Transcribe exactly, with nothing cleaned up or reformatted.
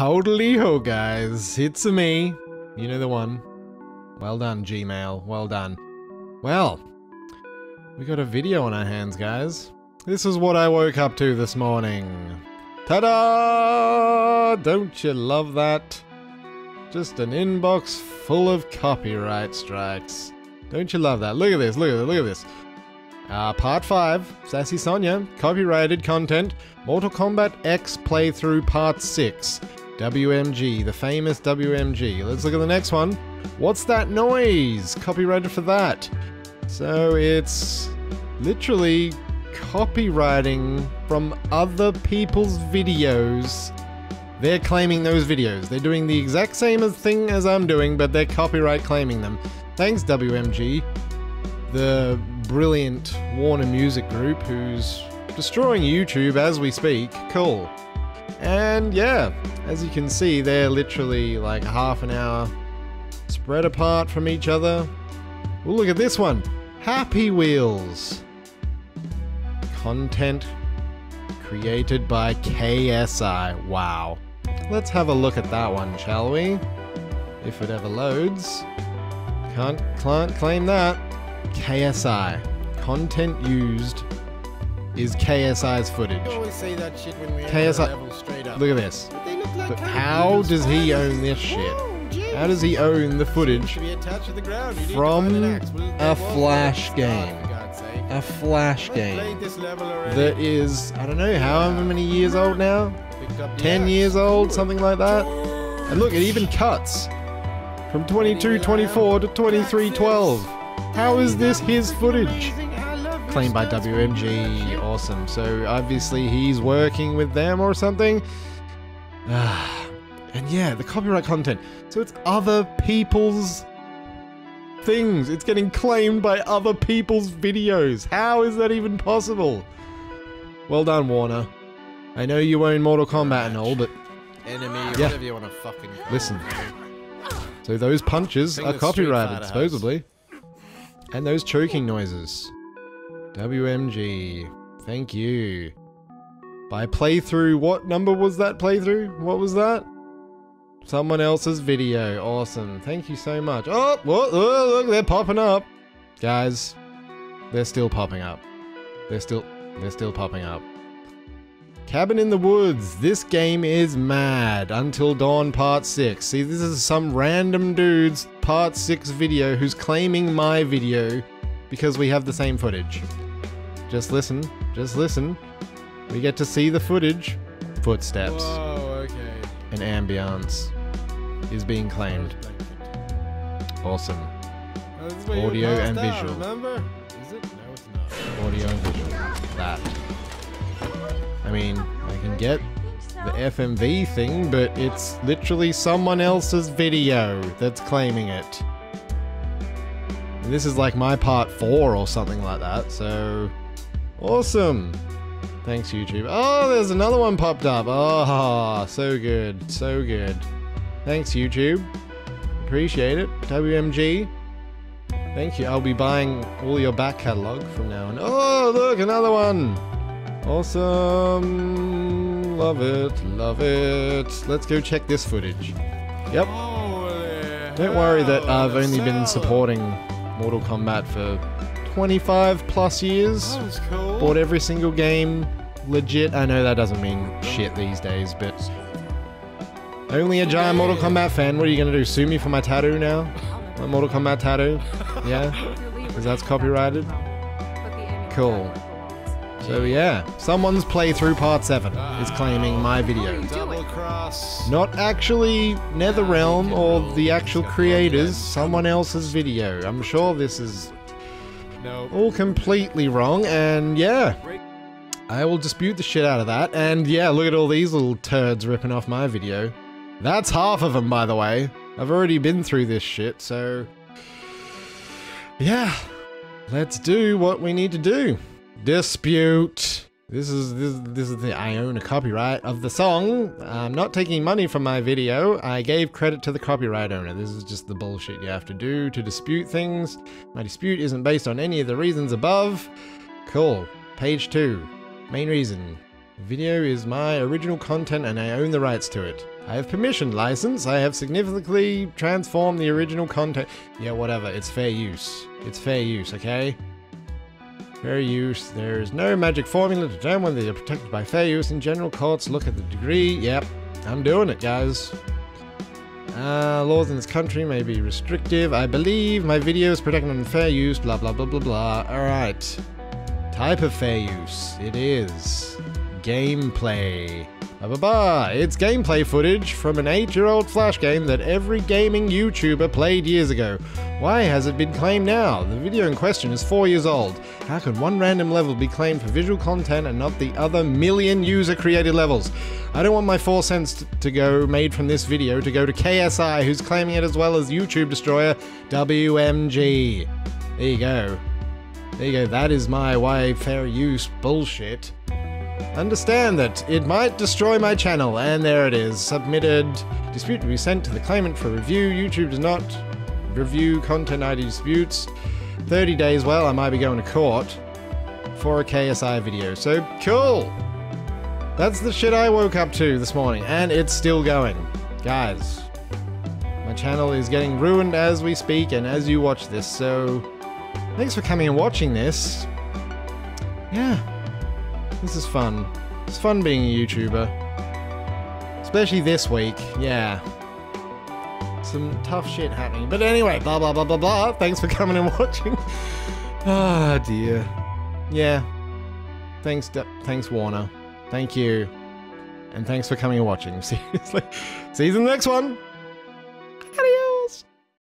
Howdy ho, guys. It's me. You know the one. Well done, Gmail. Well done. Well, we got a video on our hands, guys. This is what I woke up to this morning. Ta-da! Don't you love that? Just an inbox full of copyright strikes. Don't you love that? Look at this, look at this, look at this. Uh, part five, Sassy Sonya, copyrighted content, Mortal Kombat X playthrough part six. W M G, the famous W M G. Let's look at the next one. What's that noise? Copyrighted for that. So it's literally copywriting from other people's videos. They're claiming those videos. They're doing the exact same thing as I'm doing, but they're copyright claiming them. Thanks, W M G, the brilliant Warner Music Group, who's destroying YouTube as we speak. Cool. And yeah, as you can see, they're literally like half an hour spread apart from each other. Well, look at this one. Happy Wheels. Content created by K S I. Wow. Let's have a look at that one, shall we? If it ever loads. Can't, can't claim that. K S I. Content used is K S I's footage. We always say that shit when we K S I. Straight up. Look at this. But, they look like but how does he own this shit? How does he own the footage from a Flash game? A Flash game that is, I don't know, however many years old now? ten years old, something like that? And look, it even cuts from twenty-two twenty-four to twenty-three twelve. How is this his footage? Claimed by W M G. Awesome. So obviously he's working with them or something. And yeah, the copyright content. So it's other people's things. It's getting claimed by other people's videos. How is that even possible? Well done, Warner. I know you own Mortal Kombat and all, but... Enemy, yeah. Whatever you want to fucking call. Listen. So those punches are copyrighted, supposedly. And those choking noises. W M G. Thank you. By playthrough, what number was that playthrough? What was that? Someone else's video. Awesome. Thank you so much. Oh, oh, oh, look, they're popping up. Guys, they're still popping up. They're still, they're still popping up. Cabin in the Woods. This game is mad. Until Dawn Part six. See, this is some random dude's Part six video who's claiming my video because we have the same footage. Just listen. Just listen. We get to see the footage. Footsteps. Whoa, okay. An ambiance is being claimed. Awesome. Oh, audio and down, visual. Remember? Is it? No, it's not. Audio and visual. That. I mean, I can get the F M V thing, but it's literally someone else's video that's claiming it. And this is like my part four or something like that, so... Awesome! Thanks, YouTube. Oh, there's another one popped up. Oh, so good. So good. Thanks, YouTube. Appreciate it. W M G. Thank you. I'll be buying all your back catalog from now on. Oh, look, another one. Awesome. Love it. Love it. Let's go check this footage. Yep. Don't worry that I've only been supporting Mortal Kombat for twenty-five plus years. That was cool. Bought every single game legit. I know that doesn't mean shit these days, but only a giant Mortal Kombat fan. What are you gonna do, sue me for my tattoo now? My Mortal Kombat tattoo? Yeah, because that's copyrighted. Cool. So yeah, someone's playthrough part seven is claiming my video. Not actually Netherrealm or the actual creators, someone else's video. I'm sure this is Nope. all completely wrong, and yeah, I will dispute the shit out of that. And yeah, look at all these little turds ripping off my video. That's half of them, by the way. I've already been through this shit, so yeah, let's do what we need to do. Dispute. This is this, this is the I own a copyright of the song. I'm not taking money from my video. I gave credit to the copyright owner. This is just the bullshit you have to do to dispute things. My dispute isn't based on any of the reasons above. Cool. Page two. Main reason. Video is my original content and I own the rights to it. I have permission license. I have significantly transformed the original content. Yeah, whatever. It's fair use. It's fair use, okay? Fair use. There is no magic formula to determine whether you're protected by fair use. In general courts, look at the degree. Yep, I'm doing it, guys. Uh, laws in this country may be restrictive. I believe my video is protected on fair use. Blah, blah, blah, blah, blah. All right. Type of fair use. It is gameplay. Blah, blah, blah. It's gameplay footage from an eight-year-old flash game that every gaming YouTuber played years ago. Why has it been claimed now? The video in question is four years old. How could one random level be claimed for visual content and not the other million user-created levels? I don't want my four cents to go made from this video to go to K S I, who's claiming it as well as YouTube Destroyer W M G. There you go. There you go. That is my why fair use bullshit. Understand that it might destroy my channel, and there it is. Submitted. Dispute will be sent to the claimant for review. YouTube does not review Content I D disputes. thirty days, well, I might be going to court for a K S I video. So, cool! That's the shit I woke up to this morning, and it's still going. Guys, my channel is getting ruined as we speak and as you watch this, so thanks for coming and watching this. Yeah. This is fun. It's fun being a YouTuber. Especially this week, yeah. Some tough shit happening. But anyway, blah blah blah blah blah. Thanks for coming and watching. Ah, oh, dear. Yeah. Thanks, thanks Warner. Thank you. And thanks for coming and watching, seriously. See you in the next one!